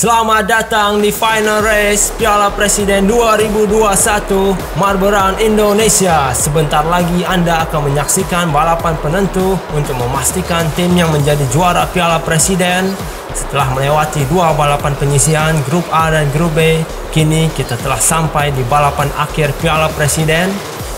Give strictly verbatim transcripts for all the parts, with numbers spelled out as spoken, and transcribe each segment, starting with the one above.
Selamat datang di final race Piala Presiden dua ribu dua puluh satu Marble Run Indonesia. Sebentar lagi Anda akan menyaksikan balapan penentu untuk memastikan tim yang menjadi juara Piala Presiden. Setelah melewati dua balapan penyisian grup A dan grup B, kini kita telah sampai di balapan akhir Piala Presiden.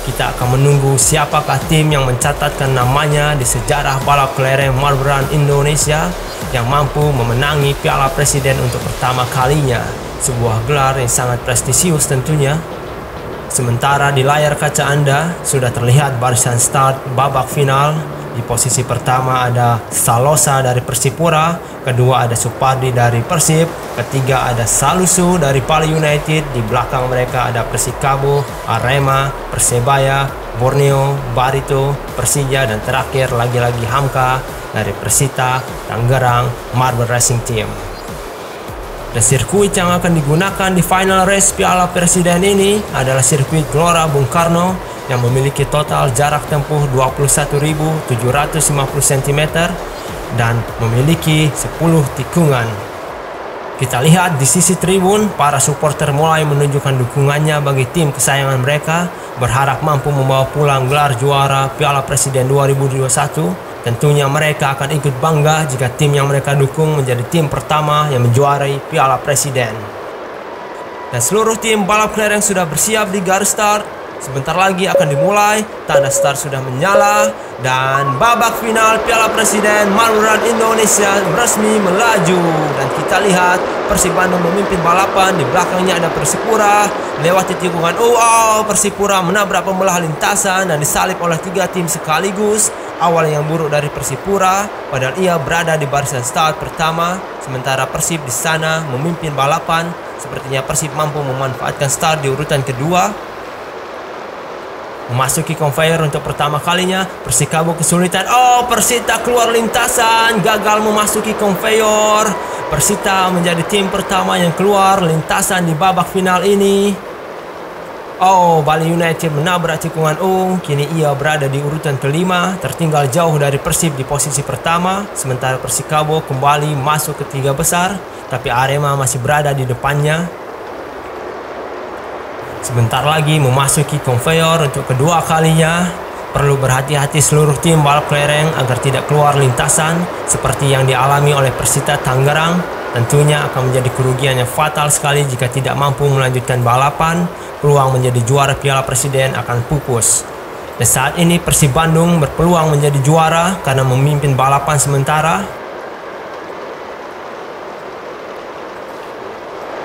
Kita akan menunggu siapakah tim yang mencatatkan namanya di sejarah balap kelereng Marble Run Indonesia yang mampu memenangi Piala Presiden untuk pertama kalinya, sebuah gelar yang sangat prestisius tentunya. Sementara di layar kaca Anda sudah terlihat barisan start babak final. Di posisi pertama ada Salosa dari Persipura, kedua ada Supardi dari Persib, ketiga ada Salusu dari Bali United, di belakang mereka ada Persikabo, Arema, Persebaya, Borneo, Barito, Persija, dan terakhir lagi-lagi Hamka dari Persita Tangerang Marble Racing Team. Dan sirkuit yang akan digunakan di final race Piala Presiden ini adalah sirkuit Gelora Bung Karno yang memiliki total jarak tempuh dua puluh satu ribu tujuh ratus lima puluh sentimeter dan memiliki sepuluh tikungan. Kita lihat di sisi tribun, para supporter mulai menunjukkan dukungannya bagi tim kesayangan mereka, berharap mampu membawa pulang gelar juara Piala Presiden dua ribu dua puluh satu. Tentunya mereka akan ikut bangga jika tim yang mereka dukung menjadi tim pertama yang menjuarai Piala Presiden. Dan seluruh tim balap kelereng sudah bersiap di garis start. Sebentar lagi akan dimulai, tanda start sudah menyala, dan babak final Piala Presiden Marble Run Indonesia resmi melaju. Dan kita lihat Persib Bandung memimpin balapan, di belakangnya ada Persipura, melewati tikungan. Oh, oh, Persipura menabrak pembelah lintasan dan disalip oleh tiga tim sekaligus. Awal yang buruk dari Persipura, padahal ia berada di barisan start pertama, sementara Persib di sana memimpin balapan. Sepertinya Persib mampu memanfaatkan start di urutan kedua. Memasuki konveyor untuk pertama kalinya, Persikabo kesulitan. Oh, Persita keluar lintasan, gagal memasuki konveyor. Persita menjadi tim pertama yang keluar lintasan di babak final ini. Oh, Bali United menabrak tikungan U. Kini ia berada di urutan kelima, tertinggal jauh dari Persib di posisi pertama. Sementara Persikabo kembali masuk ke tiga besar, tapi Arema masih berada di depannya. Sebentar lagi memasuki konveyor untuk kedua kalinya. Perlu berhati-hati seluruh tim balap kelereng agar tidak keluar lintasan seperti yang dialami oleh Persita Tangerang. Tentunya akan menjadi kerugian yang fatal sekali jika tidak mampu melanjutkan balapan. Peluang menjadi juara Piala Presiden akan pupus. Dan saat ini Persib Bandung berpeluang menjadi juara karena memimpin balapan sementara.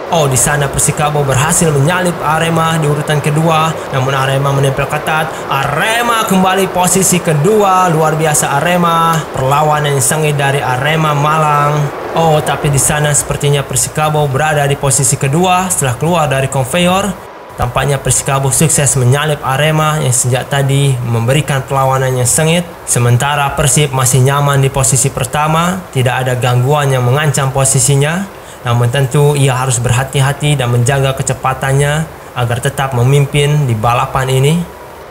Oh, di sana Persikabo berhasil menyalip Arema di urutan kedua, namun Arema menempel ketat. Arema kembali posisi kedua, luar biasa Arema. Perlawanan yang sengit dari Arema Malang. Oh, tapi di sana sepertinya Persikabo berada di posisi kedua setelah keluar dari konveyor. Tampaknya Persikabo sukses menyalip Arema yang sejak tadi memberikan perlawanan yang sengit. Sementara Persib masih nyaman di posisi pertama, tidak ada gangguan yang mengancam posisinya. Namun tentu ia harus berhati-hati dan menjaga kecepatannya agar tetap memimpin di balapan ini.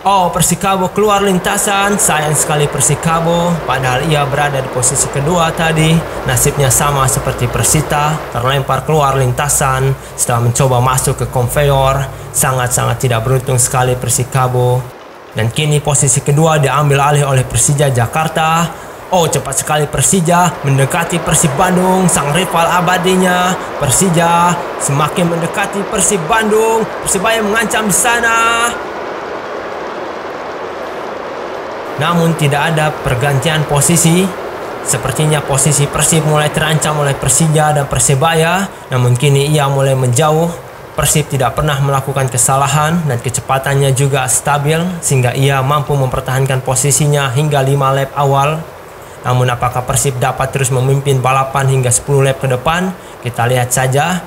Oh, Persikabo keluar lintasan. Sayang sekali Persikabo, padahal ia berada di posisi kedua tadi. Nasibnya sama seperti Persita, terlempar keluar lintasan setelah mencoba masuk ke konveyor. Sangat-sangat tidak beruntung sekali Persikabo. Dan kini posisi kedua diambil alih oleh Persija Jakarta. Oh, cepat sekali Persija mendekati Persib Bandung, sang rival abadinya. Persija semakin mendekati Persib Bandung. Persibaya mengancam di sana. Namun tidak ada pergantian posisi. Sepertinya posisi Persib mulai terancam oleh Persija dan Persibaya. Namun kini ia mulai menjauh. Persib tidak pernah melakukan kesalahan dan kecepatannya juga stabil, sehingga ia mampu mempertahankan posisinya hingga lima lap awal. Namun apakah Persib dapat terus memimpin balapan hingga sepuluh lap ke depan? Kita lihat saja.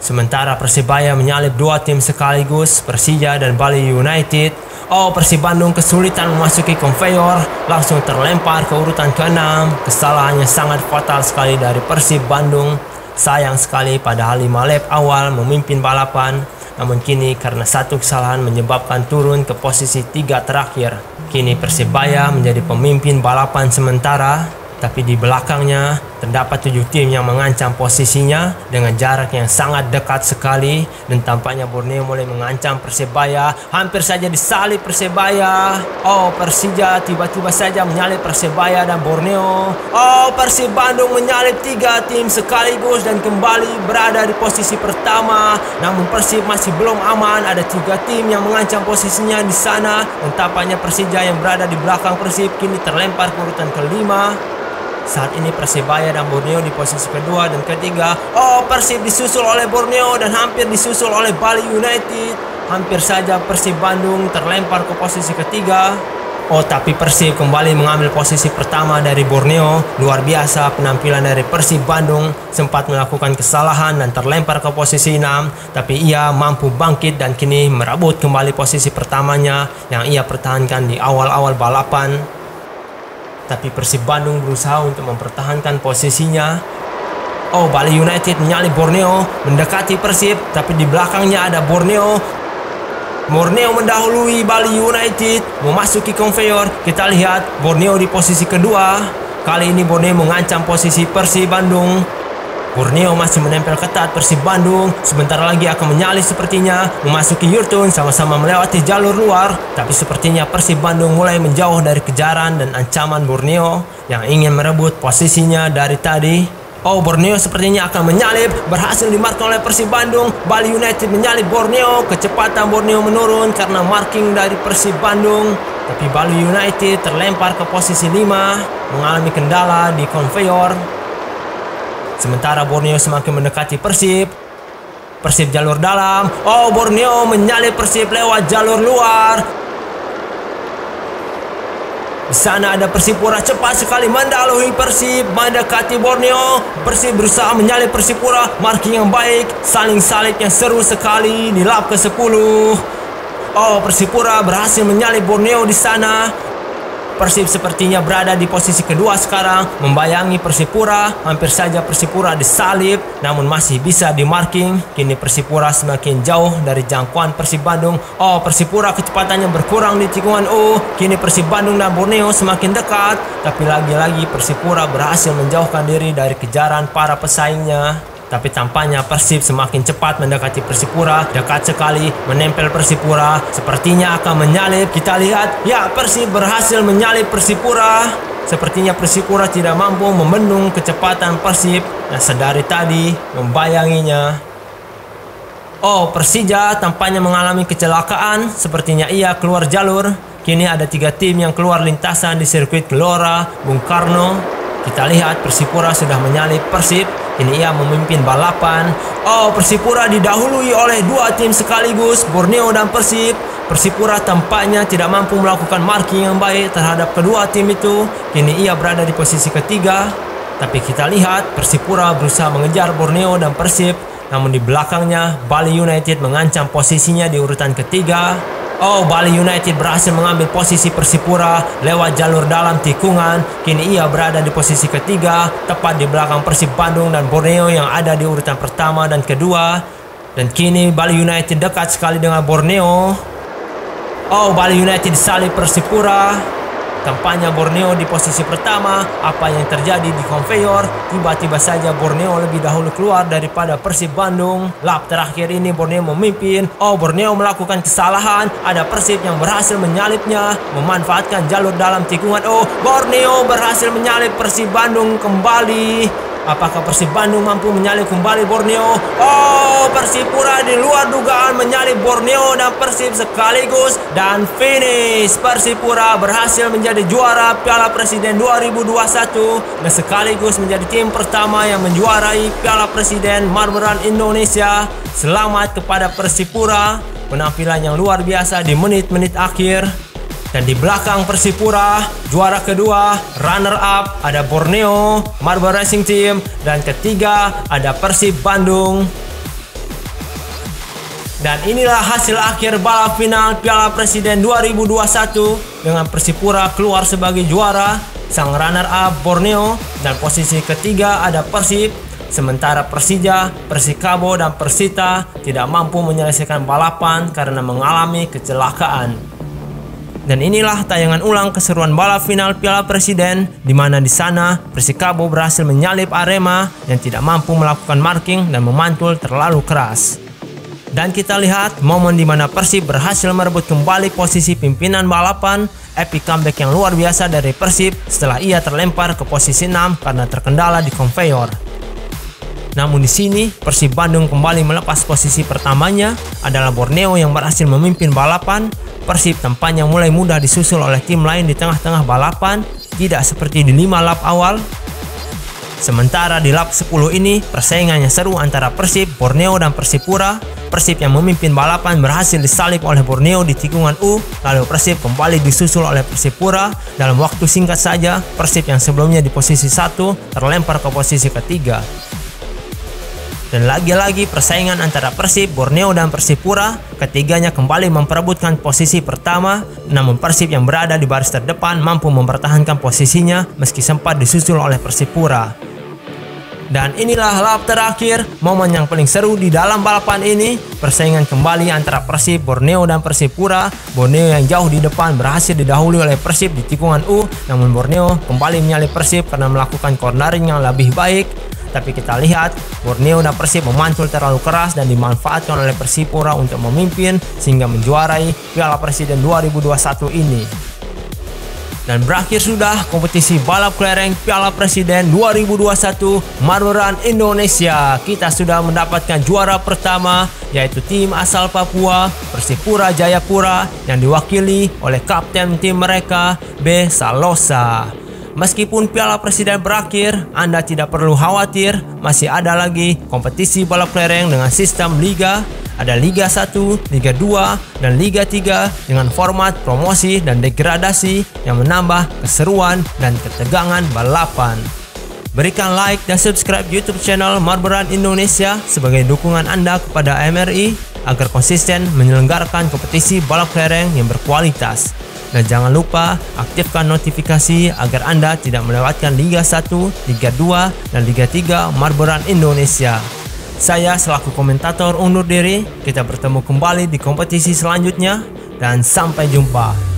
Sementara Persibaya menyalip dua tim sekaligus, Persija dan Bali United. Oh, Persib Bandung kesulitan memasuki konveyor, langsung terlempar ke urutan keenam. Kesalahannya sangat fatal sekali dari Persib Bandung. Sayang sekali padahal lima lap awal memimpin balapan. Namun kini karena satu kesalahan menyebabkan turun ke posisi tiga terakhir. Kini Persibaya menjadi pemimpin balapan sementara. tapi di belakangnya terdapat tujuh tim yang mengancam posisinya dengan jarak yang sangat dekat sekali, dan tampaknya Borneo mulai mengancam Persebaya. Hampir saja disalip Persebaya. Oh, Persija tiba-tiba saja menyalip Persebaya dan Borneo. Oh, Persib Bandung menyalip tiga tim sekaligus dan kembali berada di posisi pertama. Namun Persib masih belum aman, ada tiga tim yang mengancam posisinya di sana. Dan tampaknya Persija yang berada di belakang Persib kini terlempar ke urutan kelima. Saat ini Persebaya dan Borneo di posisi kedua dan ketiga. Oh, Persib disusul oleh Borneo dan hampir disusul oleh Bali United. Hampir saja Persib Bandung terlempar ke posisi ketiga. Oh, tapi Persib kembali mengambil posisi pertama dari Borneo. Luar biasa penampilan dari Persib Bandung, sempat melakukan kesalahan dan terlempar ke posisi enam. Tapi ia mampu bangkit dan kini merebut kembali posisi pertamanya yang ia pertahankan di awal-awal balapan. Tapi Persib Bandung berusaha untuk mempertahankan posisinya. Oh, Bali United menyalip Borneo, mendekati Persib, tapi di belakangnya ada Borneo. Borneo mendahului Bali United, memasuki konveyor. Kita lihat Borneo di posisi kedua. Kali ini Borneo mengancam posisi Persib Bandung. Borneo masih menempel ketat Persib Bandung. Sebentar lagi akan menyalip sepertinya, memasuki Yurtun, sama-sama melewati jalur luar. Tapi sepertinya Persib Bandung mulai menjauh dari kejaran dan ancaman Borneo yang ingin merebut posisinya dari tadi. Oh, Borneo sepertinya akan menyalip, berhasil dimarking oleh Persib Bandung. Bali United menyalip Borneo, kecepatan Borneo menurun karena marking dari Persib Bandung. Tapi Bali United terlempar ke posisi lima, mengalami kendala di konveyor. Sementara Borneo semakin mendekati Persib. Persib jalur dalam. Oh, Borneo menyalip Persib lewat jalur luar. Di sana ada Persipura cepat sekali mendahului Persib, mendekati Borneo. Persib berusaha menyalip Persipura, marking yang baik, saling salip yang seru sekali di lap ke sepuluh. Oh, Persipura berhasil menyalip Borneo di sana. Persib sepertinya berada di posisi kedua sekarang, membayangi Persipura. Hampir saja Persipura disalip, namun masih bisa dimarking. Kini Persipura semakin jauh dari jangkauan Persib Bandung. Oh, Persipura kecepatannya berkurang di tikungan U. Kini Persib Bandung dan Borneo semakin dekat, tapi lagi-lagi Persipura berhasil menjauhkan diri dari kejaran para pesaingnya. Tapi tampaknya Persib semakin cepat mendekati Persipura, dekat sekali menempel Persipura, sepertinya akan menyalip. Kita lihat, ya, Persib berhasil menyalip Persipura. Sepertinya Persipura tidak mampu membendung kecepatan Persib yang sedari tadi membayanginya. Oh, Persija tampaknya mengalami kecelakaan, sepertinya ia keluar jalur. Kini ada tiga tim yang keluar lintasan di sirkuit Gelora Bung Karno. Kita lihat Persipura sudah menyalip Persib. Ini ia memimpin balapan. Oh, Persipura didahului oleh dua tim sekaligus, Borneo dan Persib. Persipura tampaknya tidak mampu melakukan marking yang baik terhadap kedua tim itu. Kini ia berada di posisi ketiga. Tapi kita lihat Persipura berusaha mengejar Borneo dan Persib. Namun di belakangnya Bali United mengancam posisinya di urutan ketiga. Oh, Bali United berhasil mengambil posisi Persipura lewat jalur dalam tikungan. Kini ia berada di posisi ketiga, tepat di belakang Persib Bandung dan Borneo yang ada di urutan pertama dan kedua. Dan kini Bali United dekat sekali dengan Borneo. Oh, Bali United disalip Persipura. Tampaknya Borneo di posisi pertama. Apa yang terjadi di konveyor? Tiba-tiba saja Borneo lebih dahulu keluar daripada Persib Bandung. Lap terakhir ini Borneo memimpin. Oh, Borneo melakukan kesalahan. Ada Persib yang berhasil menyalipnya, memanfaatkan jalur dalam tikungan. Oh, Borneo berhasil menyalip Persib Bandung kembali. Apakah Persib Bandung mampu menyalip kembali Borneo? Oh, Persipura di luar dugaan menyalip Borneo dan Persib sekaligus. Dan finish, Persipura berhasil menjadi juara Piala Presiden dua ribu dua puluh satu dan sekaligus menjadi tim pertama yang menjuarai Piala Presiden Marble Run Indonesia. Selamat kepada Persipura, penampilan yang luar biasa di menit-menit akhir. Dan di belakang Persipura, juara kedua, runner up, ada Borneo, Marble Racing Team, dan ketiga ada Persib Bandung. Dan inilah hasil akhir balap final Piala Presiden dua ribu dua puluh satu dengan Persipura keluar sebagai juara, sang runner up Borneo, dan posisi ketiga ada Persib. Sementara Persija, Persikabo, dan Persita tidak mampu menyelesaikan balapan karena mengalami kecelakaan. Dan inilah tayangan ulang keseruan balap final Piala Presiden, di mana di sana Persikabo berhasil menyalip Arema yang tidak mampu melakukan marking dan memantul terlalu keras. Dan kita lihat momen di mana Persib berhasil merebut kembali posisi pimpinan balapan, epic comeback yang luar biasa dari Persib setelah ia terlempar ke posisi enam karena terkendala di konveyor. Namun di sini, Persib Bandung kembali melepas posisi pertamanya. Adalah Borneo yang berhasil memimpin balapan. Persib tampaknya mulai mudah disusul oleh tim lain di tengah-tengah balapan, tidak seperti di lima lap awal. Sementara di lap sepuluh ini, persaingannya seru antara Persib, Borneo, dan Persipura. Persib yang memimpin balapan berhasil disalip oleh Borneo di tikungan U, lalu Persib kembali disusul oleh Persipura. Dalam waktu singkat saja, Persib yang sebelumnya di posisi satu terlempar ke posisi ketiga. Dan lagi-lagi persaingan antara Persib, Borneo, dan Persipura, ketiganya kembali memperebutkan posisi pertama. Namun Persib yang berada di baris terdepan mampu mempertahankan posisinya meski sempat disusul oleh Persipura. Dan inilah lap terakhir, momen yang paling seru di dalam balapan ini. Persaingan kembali antara Persib, Borneo, dan Persipura. Borneo yang jauh di depan berhasil didahului oleh Persib di tikungan U, namun Borneo kembali menyalip Persib karena melakukan cornering yang lebih baik. Tapi kita lihat, Borneo dan Persib memantul terlalu keras dan dimanfaatkan oleh Persipura untuk memimpin sehingga menjuarai Piala Presiden dua ribu dua puluh satu ini. Dan berakhir sudah kompetisi balap kelereng Piala Presiden dua ribu dua puluh satu Marble Run Indonesia. Kita sudah mendapatkan juara pertama, yaitu tim asal Papua, Persipura Jayapura, yang diwakili oleh kapten tim mereka, B. Salosa. Meskipun Piala Presiden berakhir, Anda tidak perlu khawatir, masih ada lagi kompetisi balap kelereng dengan sistem liga. Ada Liga satu, Liga dua, dan Liga tiga dengan format promosi dan degradasi yang menambah keseruan dan ketegangan balapan. Berikan like dan subscribe YouTube channel Marble Run Indonesia sebagai dukungan Anda kepada M R I agar konsisten menyelenggarakan kompetisi balap kelereng yang berkualitas. Dan jangan lupa aktifkan notifikasi agar Anda tidak melewatkan Liga satu, Liga dua, dan Liga tiga Marble Run Indonesia. Saya selaku komentator undur diri, kita bertemu kembali di kompetisi selanjutnya, dan sampai jumpa.